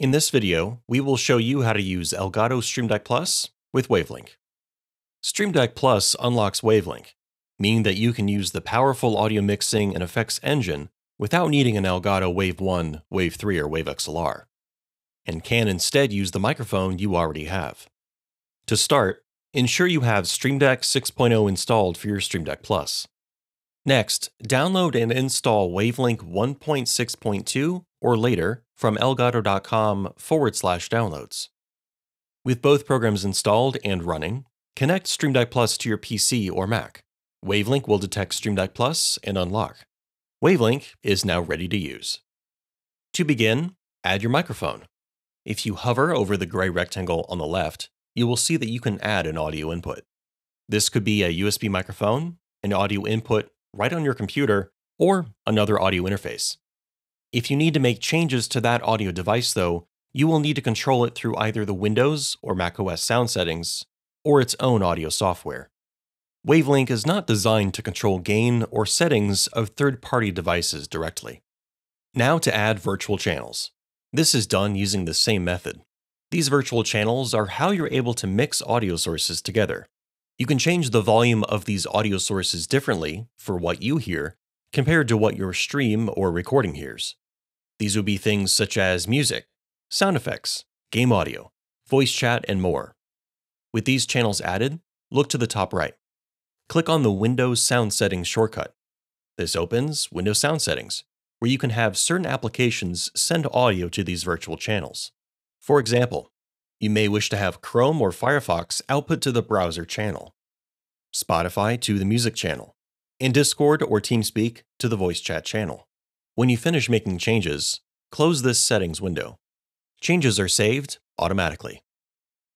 In this video, we will show you how to use Elgato Stream Deck Plus with Wave Link. Stream Deck Plus unlocks Wave Link, meaning that you can use the powerful audio mixing and effects engine without needing an Elgato Wave 1, Wave 3, or Wave XLR, and can instead use the microphone you already have. To start, ensure you have Stream Deck 6.0 installed for your Stream Deck Plus. Next, download and install Wave Link 1.6.2 or later from elgato.com/downloads. With both programs installed and running, connect Stream Deck Plus to your PC or Mac. Wave Link will detect Stream Deck Plus and unlock. Wave Link is now ready to use. To begin, add your microphone. If you hover over the gray rectangle on the left, you will see that you can add an audio input. This could be a USB microphone, an audio input right on your computer, or another audio interface. If you need to make changes to that audio device though, you will need to control it through either the Windows or macOS sound settings, or its own audio software. Wave Link is not designed to control gain or settings of third-party devices directly. Now to add virtual channels. This is done using the same method. These virtual channels are how you're able to mix audio sources together. You can change the volume of these audio sources differently for what you hear compared to what your stream or recording hears. These would be things such as music, sound effects, game audio, voice chat, and more. With these channels added, look to the top right. Click on the Windows Sound Settings shortcut. This opens Windows Sound Settings, where you can have certain applications send audio to these virtual channels. For example, you may wish to have Chrome or Firefox output to the browser channel, Spotify to the music channel, and Discord or TeamSpeak to the voice chat channel. When you finish making changes, close this settings window. Changes are saved automatically.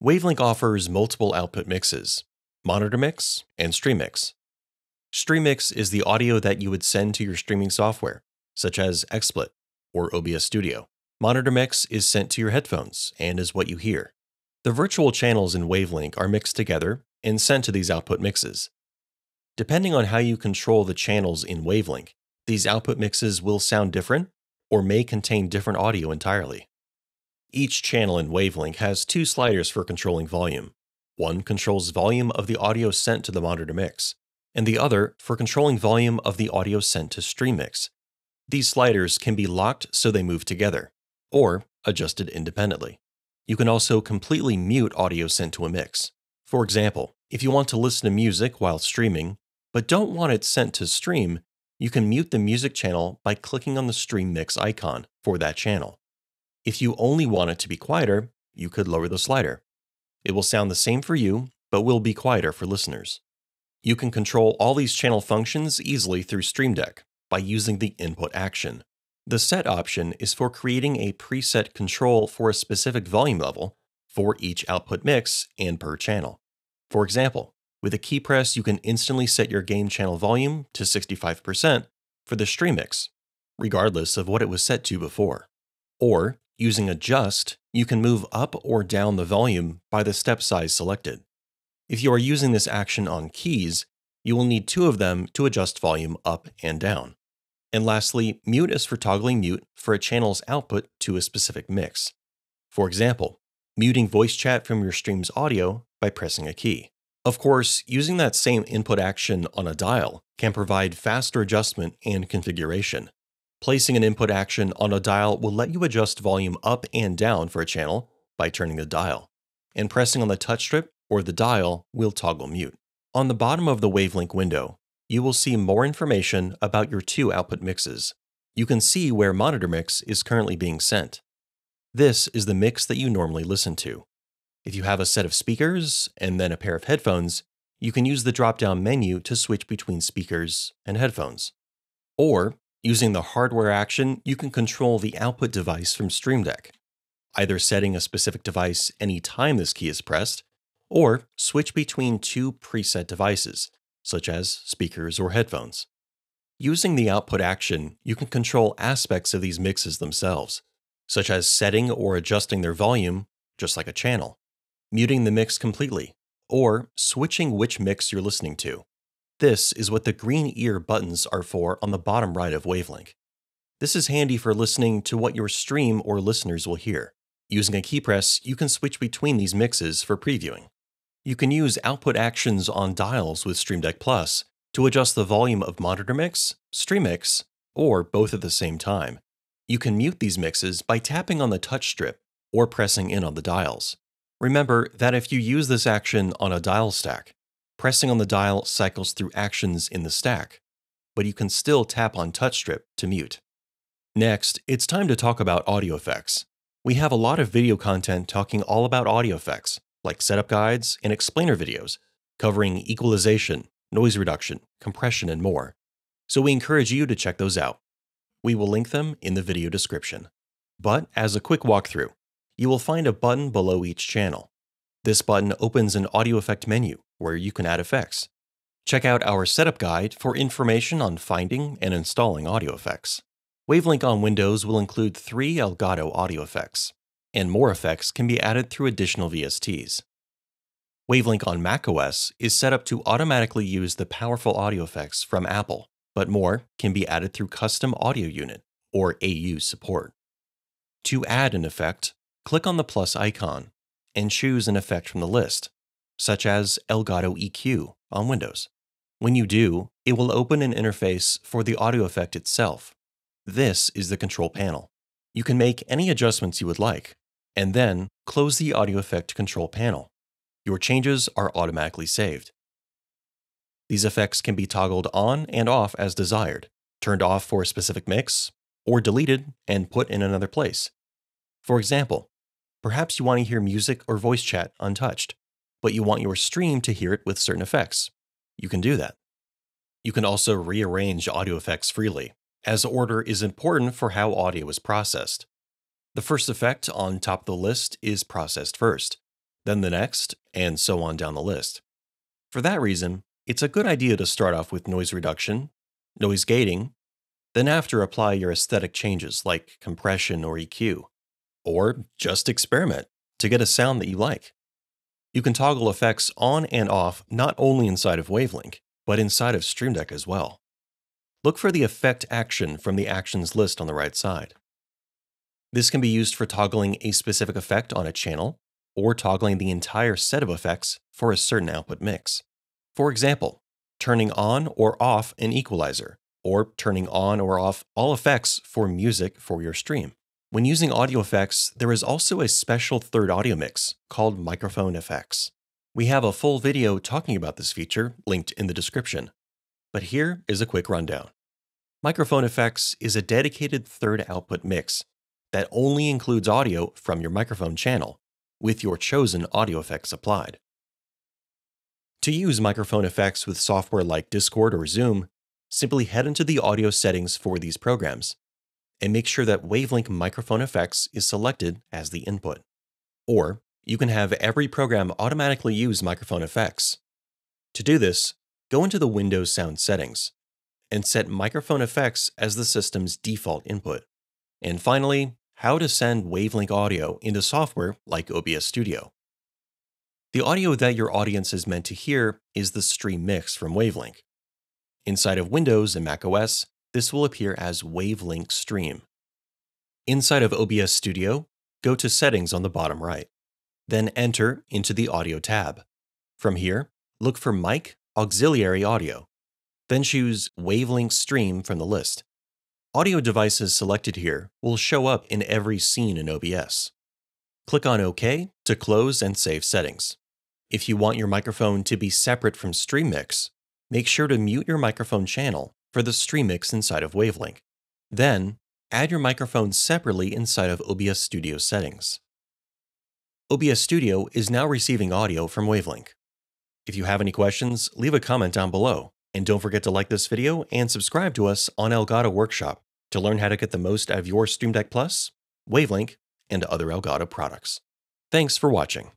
Wave Link offers multiple output mixes, monitor mix and stream mix. Stream mix is the audio that you would send to your streaming software, such as XSplit or OBS Studio. Monitor mix is sent to your headphones and is what you hear. The virtual channels in Wave Link are mixed together and sent to these output mixes. Depending on how you control the channels in Wave Link, these output mixes will sound different or may contain different audio entirely. Each channel in Wave Link has two sliders for controlling volume. One controls volume of the audio sent to the monitor mix, and the other for controlling volume of the audio sent to stream mix. These sliders can be locked so they move together, or adjusted independently. You can also completely mute audio sent to a mix. For example, if you want to listen to music while streaming, but don't want it sent to stream, you can mute the music channel by clicking on the stream mix icon for that channel. If you only want it to be quieter, you could lower the slider. It will sound the same for you, but will be quieter for listeners. You can control all these channel functions easily through Stream Deck by using the input action. The set option is for creating a preset control for a specific volume level for each output mix and per channel. For example, with a key press, you can instantly set your game channel volume to 65% for the stream mix, regardless of what it was set to before. Or, using Adjust, you can move up or down the volume by the step size selected. If you are using this action on keys, you will need two of them to adjust volume up and down. And lastly, Mute is for toggling mute for a channel's output to a specific mix. For example, muting voice chat from your stream's audio by pressing a key. Of course, using that same input action on a dial can provide faster adjustment and configuration. Placing an input action on a dial will let you adjust volume up and down for a channel by turning the dial, and pressing on the touch strip or the dial will toggle mute. On the bottom of the Wave Link window, you will see more information about your two output mixes. You can see where monitor mix is currently being sent. This is the mix that you normally listen to. If you have a set of speakers and then a pair of headphones, you can use the drop-down menu to switch between speakers and headphones. Or, using the hardware action, you can control the output device from Stream Deck, either setting a specific device any time this key is pressed, or switch between two preset devices, such as speakers or headphones. Using the output action, you can control aspects of these mixes themselves, such as setting or adjusting their volume, just like a channel, muting the mix completely, or switching which mix you're listening to. This is what the green ear buttons are for on the bottom right of Wave Link. This is handy for listening to what your stream or listeners will hear, Using a key press, you can switch between these mixes for previewing. You can use output actions on dials with Stream Deck Plus to adjust the volume of monitor mix, stream mix, or both at the same time. You can mute these mixes by tapping on the touch strip or pressing in on the dials. Remember that if you use this action on a dial stack, pressing on the dial cycles through actions in the stack, but you can still tap on touch strip to mute. Next, it's time to talk about audio effects. We have a lot of video content talking all about audio effects, like setup guides and explainer videos, covering equalization, noise reduction, compression, and more. So we encourage you to check those out. We will link them in the video description. But as a quick walkthrough, you will find a button below each channel. This button opens an audio effect menu where you can add effects. Check out our setup guide for information on finding and installing audio effects. Wave Link on Windows will include 3 Elgato audio effects, and more effects can be added through additional VSTs. Wave Link on macOS is set up to automatically use the powerful audio effects from Apple, but more can be added through Custom Audio Unit, or AU support. To add an effect, click on the plus icon and choose an effect from the list, such as Elgato EQ on Windows. When you do, it will open an interface for the audio effect itself. This is the control panel. You can make any adjustments you would like, and then close the audio effect control panel. Your changes are automatically saved. These effects can be toggled on and off as desired, turned off for a specific mix, or deleted and put in another place. For example, perhaps you want to hear music or voice chat untouched, but you want your stream to hear it with certain effects. You can do that. You can also rearrange audio effects freely, as order is important for how audio is processed. The first effect on top of the list is processed first, then the next, and so on down the list. For that reason, it's a good idea to start off with noise reduction, noise gating, then after apply your aesthetic changes like compression or EQ. Or just experiment to get a sound that you like. You can toggle effects on and off not only inside of Wave Link, but inside of Stream Deck as well. Look for the effect action from the actions list on the right side. This can be used for toggling a specific effect on a channel, or toggling the entire set of effects for a certain output mix. For example, turning on or off an equalizer, or turning on or off all effects for music for your stream. When using audio effects, there is also a special third audio mix called Microphone FX. We have a full video talking about this feature linked in the description, but here is a quick rundown. Microphone FX is a dedicated third output mix that only includes audio from your microphone channel with your chosen audio effects applied. To use Microphone FX with software like Discord or Zoom, simply head into the audio settings for these programs and make sure that Wave Link Microphone FX is selected as the input. Or you can have every program automatically use Microphone FX. To do this, go into the Windows Sound Settings and set Microphone FX as the system's default input. And finally, how to send Wave Link audio into software like OBS Studio. The audio that your audience is meant to hear is the stream mix from Wave Link. Inside of Windows and macOS, this will appear as Wave Link Stream. Inside of OBS Studio, go to Settings on the bottom right, then enter into the Audio tab. From here, look for Mic Auxiliary Audio, then choose Wave Link Stream from the list. Audio devices selected here will show up in every scene in OBS. Click on OK to close and save settings. If you want your microphone to be separate from Stream Mix, make sure to mute your microphone channel for the stream mix inside of Wave Link. Then, add your microphone separately inside of OBS Studio settings. OBS Studio is now receiving audio from Wave Link. If you have any questions, leave a comment down below, and don't forget to like this video and subscribe to us on Elgato Workshop to learn how to get the most out of your Stream Deck Plus, Wave Link, and other Elgato products. Thanks for watching.